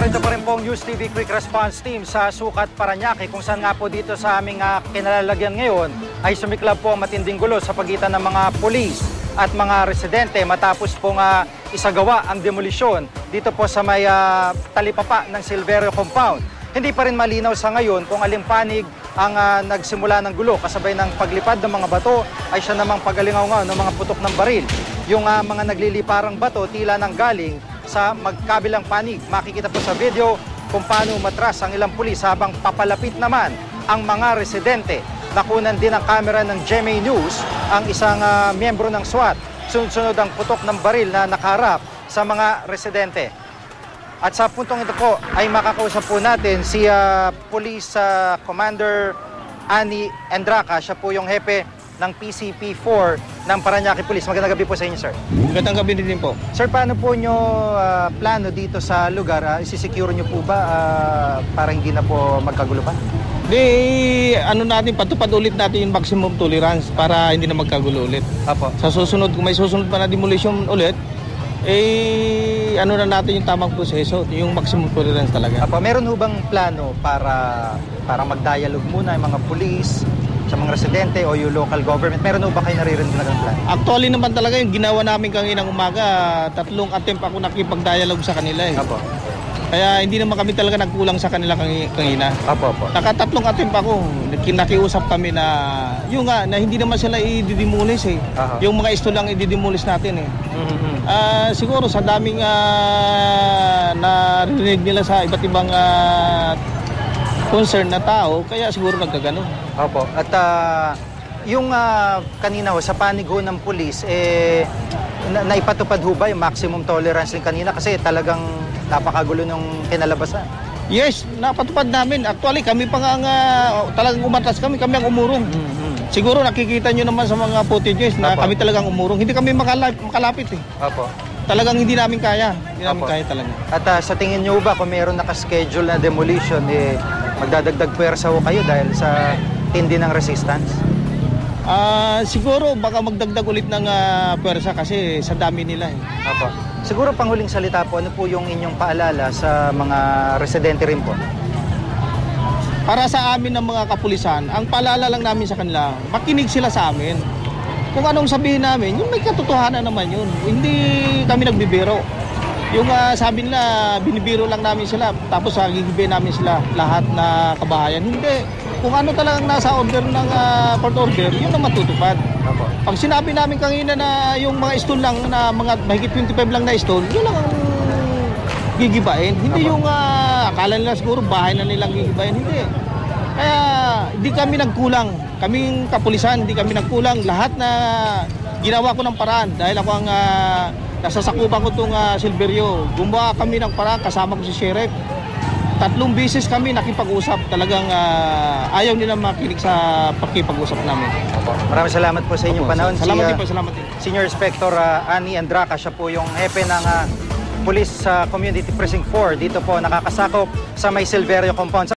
Narito pa rin pong News TV Quick Response Team sa Sukat, Paranaque, kung saan nga po dito sa aming kinalalagyan ngayon ay sumiklab po ang matinding gulo sa pagitan ng mga pulis at mga residente matapos pong isagawa ang demolisyon dito po sa may talipapa ng Silverio Compound. Hindi pa rin malinaw sa ngayon kung aling panig ang nagsimula ng gulo kasabay ng paglipad ng mga bato ay siya namang pagalingaw ng mga putok ng baril. Yung mga nagliliparang bato tila nang galing sa magkabilang panig. Makikita po sa video kung paano matras ang ilang pulis habang papalapit naman ang mga residente. Nakunan din ang kamera ng GMA News ang isang miyembro ng SWAT. Sunod-sunod ang putok ng baril na nakaharap sa mga residente. At sa puntong ito po ay makakausap po natin si Police Commander Annie Endraca. Siya po yung hepe ng PCP-4 ng Paranaque Police. Magandang gabi po sa inyo, sir. Magandang gabi din po. Sir, paano po nyo plano dito sa lugar? Isisecure nyo po ba para hindi na po magkagulo pa? Di, patupad ulit natin yung maximum tolerance para hindi na magkagulo ulit. Apo. Sa susunod, kung may susunod pa na demolition ulit, natin yung tamang proseso, yung maximum tolerance talaga. Apo, meron ho bang plano para mag-dialogue muna yung mga police, sa mga residente o yung local government? Meron ba kayo naririnig na ganun plan? Actually naman talaga yung ginawa namin kaninang umaga, 3 attempt ako nakipag-dialogue sa kanila eh. Apo. Kaya hindi naman kami talaga nagkulang sa kanila kanina. Apo, apo. Naka-3 attempt ako, nakiusap kami na yung na hindi naman sila i-demolish eh. Aha. Yung mga isto lang i-demolish natin eh. Siguro sa daming narinig nila sa iba't ibang concern na tao, kaya siguro nagkagano. Opo. At yung kanina ho, sa panig ho ng pulis, naipatupad ho ba yung maximum tolerance din kanina? Kasi talagang napakagulo nung kinalabasan. Yes, napatupad namin. Actually, kami pa nga talagang umatras kami ang umurong. Siguro nakikita nyo naman sa mga footages na Opo. Kami talagang umurong. Hindi kami makalapit eh. Opo. Talagang hindi namin kaya. Hindi namin kaya talaga. At sa tingin nyo ba kung mayroon nakaschedule na demolition, magdadagdag pwersa ho kayo dahil sa tindi ng resistance? Siguro baka magdagdag ulit ng pwersa kasi sa dami nila eh. Apo. Siguro panghuling salita po, ano po yung inyong paalala sa mga residente rin po? Para sa amin ng mga kapulisan, ang paalala lang namin sa kanila, makinig sila sa amin. Kung anong sabihin namin, yung may katotohanan naman yun. Hindi kami nagbibiro. Yung sabi nila, binibiro lang namin sila, tapos gigibe namin sila lahat na kabahayan. Hindi. Kung ano talagang nasa order ng court order, yun ang matutupad. Apo. Pag sinabi namin kanina na yung mga stone lang, na mga mahigit 25 lang na stone, yun lang ang gigibain. Hindi Apo. Yung akala nila siguro bahay na nilang gigibain. Hindi. Kaya hindi kami nagkulang. Kaming kapulisan, hindi kami nagkulang. Lahat na ginawa ko ng paraan dahil ako ang... nasasakupan ko itong Silverio. Gumawa kami ng parang kasama ko si Sheriff. 3 beses kami nakipag-usap. Talagang ayaw nila makinig sa pakipag-usap namin. Opo. Maraming salamat po sa inyong panahon. Salamat din po, salamat din. Senior Inspector Annie Endraca, siya po yung hepe ng Police Community Precinct 4. Dito po nakakasakop sa may Silverio Compound.